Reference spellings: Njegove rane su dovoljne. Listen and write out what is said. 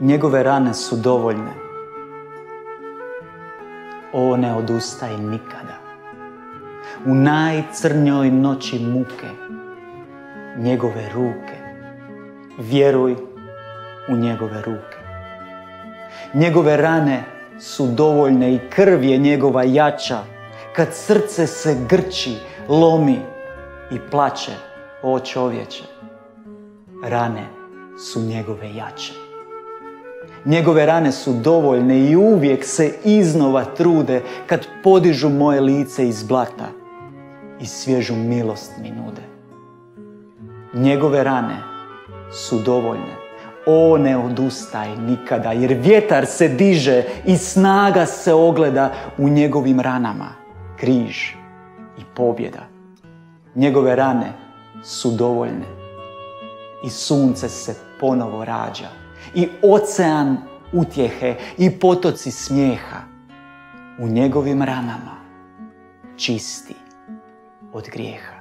Njegove rane su dovoljne. O, ne odustaj nikada. U najcrnjoj noći muke, njegove ruke. Vjeruj u njegove ruke. Njegove rane su dovoljne i krv je njegova jača. Kad srce se grči, lomi i plače, o čovječe, rane su njegove jače. Njegove rane su dovoljne i uvijek se iznova trude kad podižu moje lice iz blata i svježu milost mi nude. Njegove rane su dovoljne, o ne odustaj nikada, jer vjetar se diže i snaga se ogleda u njegovim ranama, križ i pobjeda. Njegove rane su dovoljne i sunce se ponovo rađa i ocean utjehe i potoci smijeha u njegovim ranama čisti od grijeha.